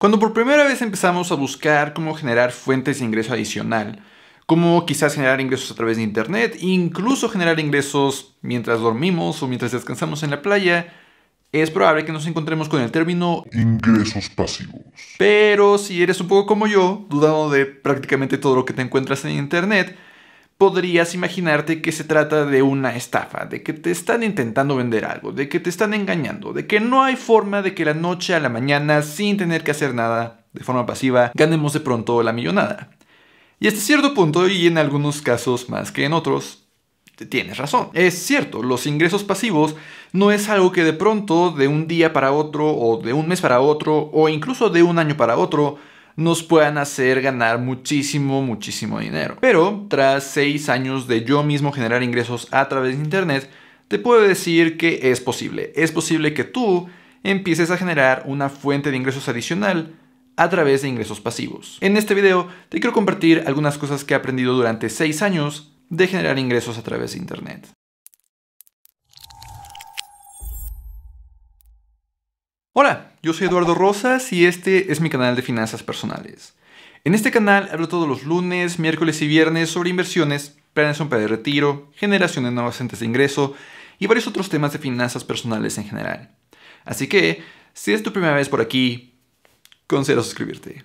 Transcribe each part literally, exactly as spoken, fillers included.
Cuando por primera vez empezamos a buscar cómo generar fuentes de ingreso adicional, cómo quizás generar ingresos a través de internet, incluso generar ingresos mientras dormimos o mientras descansamos en la playa, es probable que nos encontremos con el término ingresos pasivos. Pero si eres un poco como yo, dudando de prácticamente todo lo que te encuentras en internet, podrías imaginarte que se trata de una estafa, de que te están intentando vender algo, de que te están engañando, de que no hay forma de que la noche a la mañana, sin tener que hacer nada, de forma pasiva, ganemos de pronto la millonada. Y hasta cierto punto, y en algunos casos más que en otros, tienes razón. Es cierto, los ingresos pasivos no es algo que de pronto, de un día para otro, o de un mes para otro, o incluso de un año para otro, nos puedan hacer ganar muchísimo, muchísimo dinero. Pero tras seis años de yo mismo generar ingresos a través de internet, te puedo decir que es posible. Es posible que tú empieces a generar una fuente de ingresos adicional a través de ingresos pasivos. En este video te quiero compartir algunas cosas que he aprendido durante seis años de generar ingresos a través de internet. Hola, yo soy Eduardo Rosas y este es mi canal de finanzas personales. En este canal hablo todos los lunes, miércoles y viernes sobre inversiones, planes de retiro, generación de nuevas fuentes de ingreso y varios otros temas de finanzas personales en general. Así que, si es tu primera vez por aquí, considera suscribirte.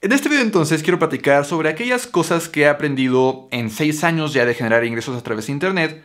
En este video entonces quiero platicar sobre aquellas cosas que he aprendido en seis años ya de generar ingresos a través de internet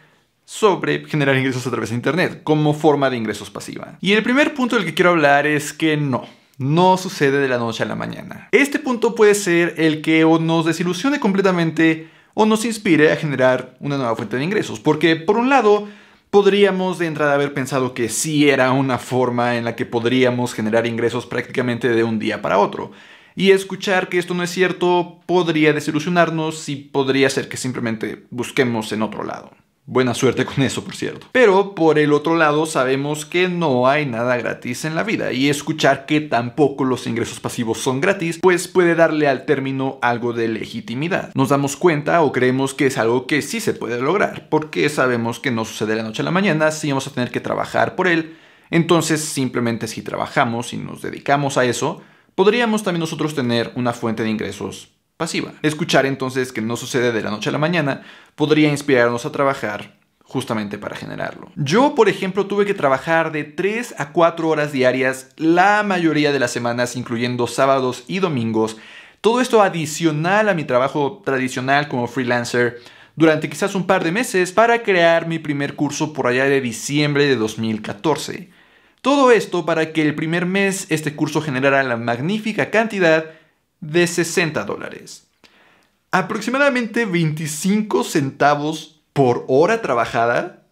sobre generar ingresos a través de internet como forma de ingresos pasiva. Y el primer punto del que quiero hablar es que no, no sucede de la noche a la mañana. Este punto puede ser el que o nos desilusione completamente o nos inspire a generar una nueva fuente de ingresos, porque por un lado podríamos de entrada haber pensado que sí era una forma en la que podríamos generar ingresos prácticamente de un día para otro. Y escuchar que esto no es cierto podría desilusionarnos y podría ser que simplemente busquemos en otro lado. Buena suerte con eso, por cierto. Pero por el otro lado sabemos que no hay nada gratis en la vida y escuchar que tampoco los ingresos pasivos son gratis, pues puede darle al término algo de legitimidad. Nos damos cuenta o creemos que es algo que sí se puede lograr, porque sabemos que no sucede de la noche a la mañana, sí vamos a tener que trabajar por él. Entonces simplemente si trabajamos y nos dedicamos a eso, podríamos también nosotros tener una fuente de ingresos pasiva. Escuchar entonces que no sucede de la noche a la mañana podría inspirarnos a trabajar justamente para generarlo. Yo, por ejemplo, tuve que trabajar de tres a cuatro horas diarias la mayoría de las semanas, incluyendo sábados y domingos. Todo esto adicional a mi trabajo tradicional como freelancer durante quizás un par de meses para crear mi primer curso por allá de diciembre de dos mil catorce. Todo esto para que el primer mes este curso generara la magnífica cantidad de sesenta dólares. Aproximadamente veinticinco centavos por hora trabajada.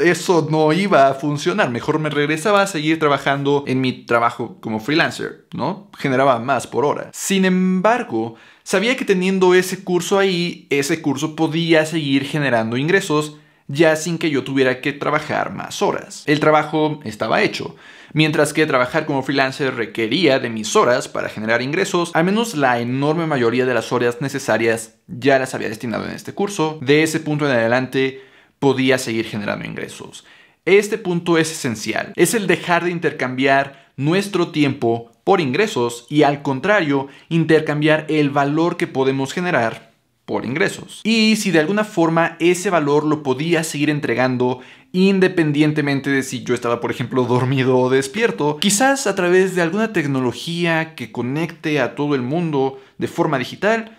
Eso no iba a funcionar. Mejor me regresaba a seguir trabajando en mi trabajo como freelancer, ¿no? Generaba más por hora. Sin embargo, sabía que teniendo ese curso ahí, ese curso podía seguir generando ingresos ya sin que yo tuviera que trabajar más horas. El trabajo estaba hecho. Mientras que trabajar como freelancer requería de mis horas para generar ingresos, al menos la enorme mayoría de las horas necesarias ya las había destinado en este curso. De ese punto en adelante podía seguir generando ingresos. Este punto es esencial. Es el dejar de intercambiar nuestro tiempo por ingresos y al contrario, intercambiar el valor que podemos generar por ingresos. Y si de alguna forma ese valor lo podía seguir entregando independientemente de si yo estaba, por ejemplo, dormido o despierto, quizás a través de alguna tecnología que conecte a todo el mundo de forma digital,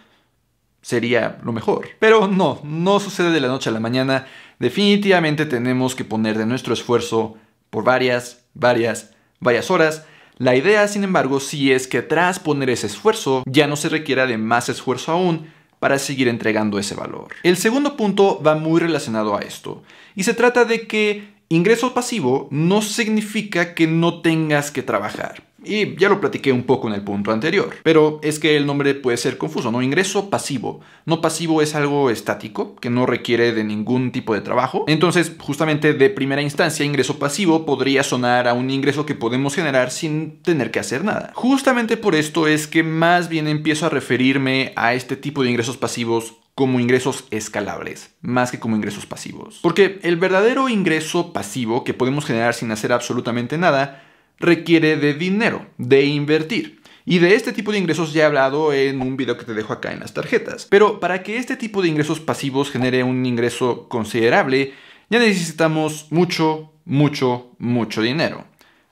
sería lo mejor. Pero no, no sucede de la noche a la mañana. Definitivamente tenemos que poner de nuestro esfuerzo por varias, varias, varias horas. La idea, sin embargo, sí es que tras poner ese esfuerzo, ya no se requiera de más esfuerzo aún para seguir entregando ese valor. El segundo punto va muy relacionado a esto, y se trata de que ingreso pasivo no significa que no tengas que trabajar. Y ya lo platiqué un poco en el punto anterior, pero es que el nombre puede ser confuso, ¿no? Ingreso pasivo. No pasivo es algo estático, que no requiere de ningún tipo de trabajo. Entonces, justamente de primera instancia, ingreso pasivo podría sonar a un ingreso que podemos generar sin tener que hacer nada. Justamente por esto es que más bien empiezo a referirme a este tipo de ingresos pasivos como ingresos escalables, más que como ingresos pasivos. Porque el verdadero ingreso pasivo que podemos generar sin hacer absolutamente nada requiere de dinero, de invertir. Y de este tipo de ingresos ya he hablado en un video que te dejo acá en las tarjetas. Pero para que este tipo de ingresos pasivos genere un ingreso considerable, ya necesitamos mucho, mucho, mucho dinero.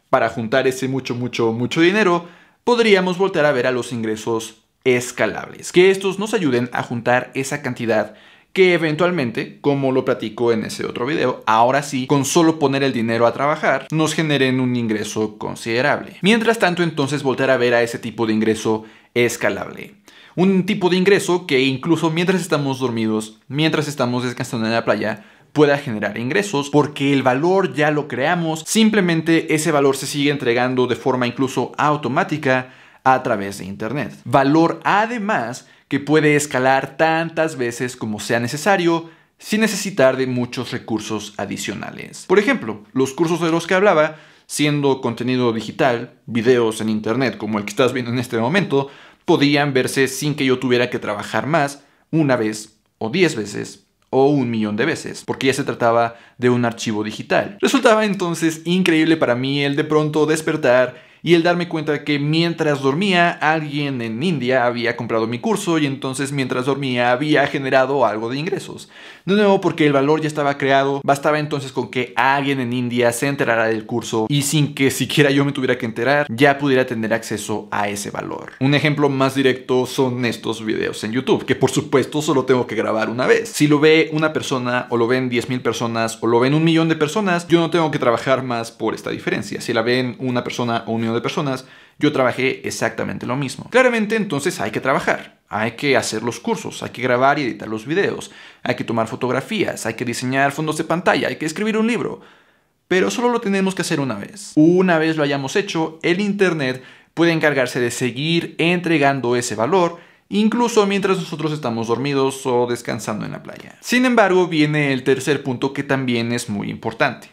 Para juntar ese mucho, mucho, mucho dinero, podríamos voltear a ver a los ingresos escalables, que estos nos ayuden a juntar esa cantidad que eventualmente, como lo platico en ese otro video, ahora sí, con solo poner el dinero a trabajar, nos generen un ingreso considerable. Mientras tanto, entonces, voltear a ver a ese tipo de ingreso escalable. Un tipo de ingreso que incluso mientras estamos dormidos, mientras estamos descansando en la playa, pueda generar ingresos, porque el valor ya lo creamos, simplemente ese valor se sigue entregando de forma incluso automática a través de Internet. Valor además que puede escalar tantas veces como sea necesario sin necesitar de muchos recursos adicionales. Por ejemplo, los cursos de los que hablaba, siendo contenido digital, videos en Internet como el que estás viendo en este momento, podían verse sin que yo tuviera que trabajar más una vez o diez veces o un millón de veces, porque ya se trataba de un archivo digital. Resultaba entonces increíble para mí el de pronto despertar y el darme cuenta que mientras dormía alguien en India había comprado mi curso y entonces mientras dormía había generado algo de ingresos. De nuevo, porque el valor ya estaba creado, bastaba entonces con que alguien en India se enterara del curso y sin que siquiera yo me tuviera que enterar, ya pudiera tener acceso a ese valor. Un ejemplo más directo son estos videos en YouTube, que por supuesto solo tengo que grabar una vez. Si lo ve una persona o lo ven diez mil personas o lo ven un millón de personas, yo no tengo que trabajar más por esta diferencia. Si la ven una persona o un millón de personas, yo trabajé exactamente lo mismo. Claramente, entonces hay que trabajar, hay que hacer los cursos, hay que grabar y editar los videos, hay que tomar fotografías, hay que diseñar fondos de pantalla, hay que escribir un libro, pero solo lo tenemos que hacer una vez. Una vez lo hayamos hecho, el Internet puede encargarse de seguir entregando ese valor incluso mientras nosotros estamos dormidos o descansando en la playa. Sin embargo, viene el tercer punto que también es muy importante.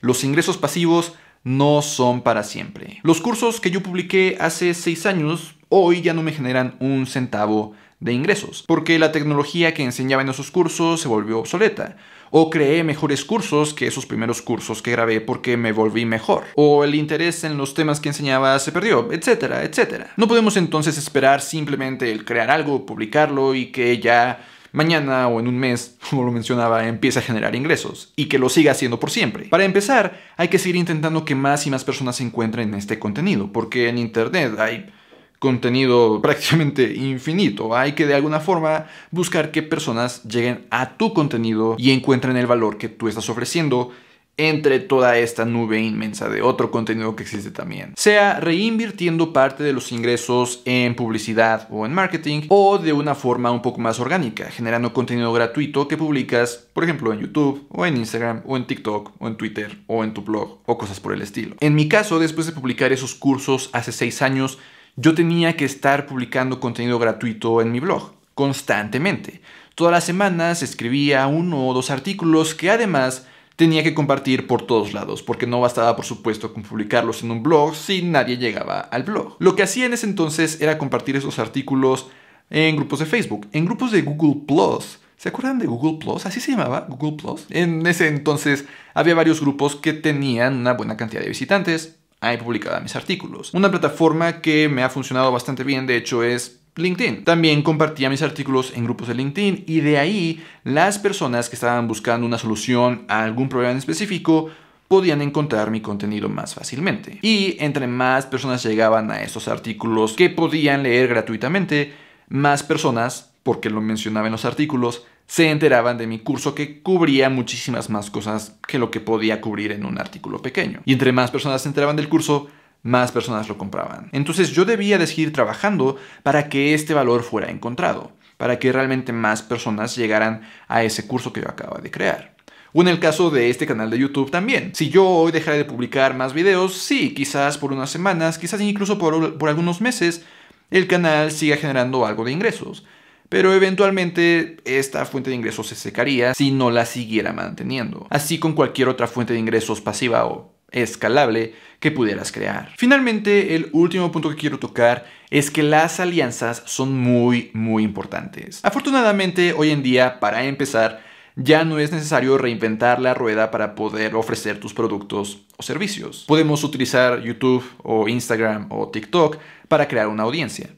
Los ingresos pasivos no son para siempre. Los cursos que yo publiqué hace seis años, hoy ya no me generan un centavo de ingresos, porque la tecnología que enseñaba en esos cursos se volvió obsoleta. O creé mejores cursos que esos primeros cursos que grabé porque me volví mejor. O el interés en los temas que enseñaba se perdió, etcétera, etcétera. No podemos entonces esperar simplemente el crear algo, publicarlo y que ya mañana o en un mes, como lo mencionaba, empieza a generar ingresos y que lo siga haciendo por siempre. Para empezar, hay que seguir intentando que más y más personas se encuentren en este contenido, porque en Internet hay contenido prácticamente infinito. Hay que de alguna forma buscar que personas lleguen a tu contenido y encuentren el valor que tú estás ofreciendo entre toda esta nube inmensa de otro contenido que existe también. Sea reinvirtiendo parte de los ingresos en publicidad o en marketing, o de una forma un poco más orgánica, generando contenido gratuito que publicas, por ejemplo, en YouTube, o en Instagram, o en TikTok, o en Twitter, o en tu blog, o cosas por el estilo. En mi caso, después de publicar esos cursos hace seis años, yo tenía que estar publicando contenido gratuito en mi blog, constantemente. Todas las semanas escribía uno o dos artículos que además tenía que compartir por todos lados, porque no bastaba, por supuesto, con publicarlos en un blog si nadie llegaba al blog. Lo que hacía en ese entonces era compartir esos artículos en grupos de Facebook, en grupos de Google Plus. ¿Se acuerdan de Google Plus? ¿Así se llamaba? ¿Google Plus? En ese entonces había varios grupos que tenían una buena cantidad de visitantes. Ahí publicaba mis artículos. Una plataforma que me ha funcionado bastante bien, de hecho, es LinkedIn. También compartía mis artículos en grupos de LinkedIn y de ahí las personas que estaban buscando una solución a algún problema en específico podían encontrar mi contenido más fácilmente. Y entre más personas llegaban a esos artículos que podían leer gratuitamente, más personas, porque lo mencionaba en los artículos, se enteraban de mi curso, que cubría muchísimas más cosas que lo que podía cubrir en un artículo pequeño. Y entre más personas se enteraban del curso, más personas lo compraban. Entonces yo debía de seguir trabajando para que este valor fuera encontrado, para que realmente más personas llegaran a ese curso que yo acababa de crear. O en el caso de este canal de YouTube también. Si yo hoy dejara de publicar más videos, sí, quizás por unas semanas, quizás incluso por, por algunos meses, el canal siga generando algo de ingresos. Pero eventualmente esta fuente de ingresos se secaría si no la siguiera manteniendo. Así con cualquier otra fuente de ingresos pasiva o escalable que pudieras crear. Finalmente, el último punto que quiero tocar es que las alianzas son muy, muy importantes. Afortunadamente, hoy en día, para empezar, ya no es necesario reinventar la rueda para poder ofrecer tus productos o servicios. Podemos utilizar YouTube o Instagram o TikTok para crear una audiencia.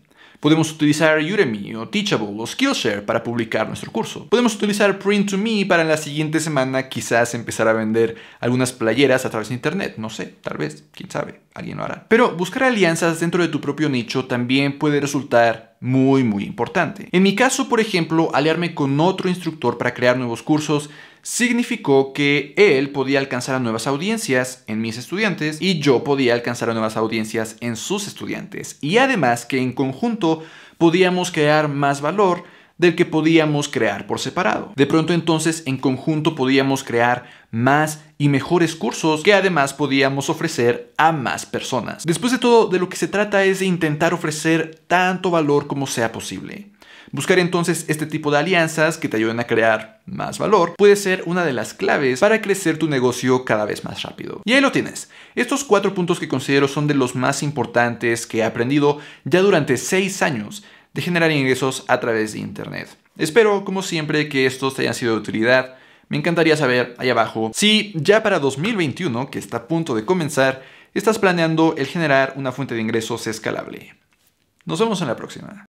Podemos utilizar Udemy o Teachable o Skillshare para publicar nuestro curso. Podemos utilizar Print to Me para en la siguiente semana quizás empezar a vender algunas playeras a través de internet. No sé, tal vez, quién sabe, alguien lo hará. Pero buscar alianzas dentro de tu propio nicho también puede resultar muy, muy importante. En mi caso, por ejemplo, aliarme con otro instructor para crear nuevos cursos significó que él podía alcanzar a nuevas audiencias en mis estudiantes y yo podía alcanzar a nuevas audiencias en sus estudiantes. Y además que en conjunto podíamos crear más valor del que podíamos crear por separado. De pronto entonces en conjunto podíamos crear más y mejores cursos que además podíamos ofrecer a más personas. Después de todo, de lo que se trata es de intentar ofrecer tanto valor como sea posible. Buscar entonces este tipo de alianzas que te ayuden a crear más valor puede ser una de las claves para crecer tu negocio cada vez más rápido. Y ahí lo tienes. Estos cuatro puntos que considero son de los más importantes que he aprendido ya durante seis años de generar ingresos a través de internet. Espero, como siempre, que estos te hayan sido de utilidad. Me encantaría saber ahí abajo si ya para dos mil veintiuno, que está a punto de comenzar, estás planeando el generar una fuente de ingresos escalable. Nos vemos en la próxima.